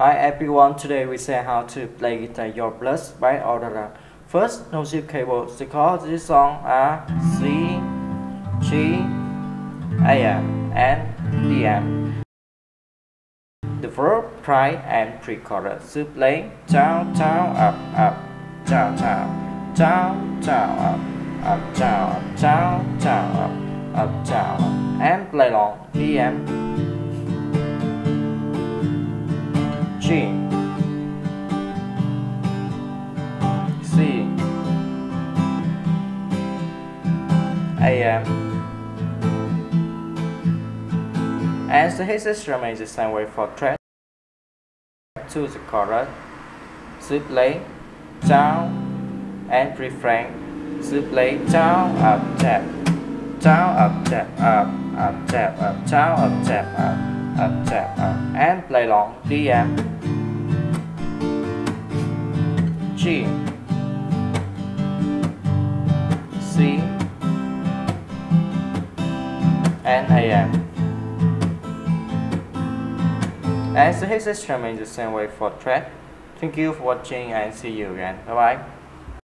Hi everyone, today we say how to play guitar Your Blood by Aurora. First, no shift cable. The chords of this song are C, G, AM, and DM. The verb prime and pre-chorus. To play down, down, up, up, down, down, down, down, up, up, down, down, down, up, down, up, and play long DM. G, C, AM. As the hiss remains the same way for track to the chorus, simply down and refrain, simply down up tap, down up tap up tap up down up tap up tap up, and play long DM. G, C, and AM. As the hiss remains the same way for track. Thank you for watching and see you again. Bye bye.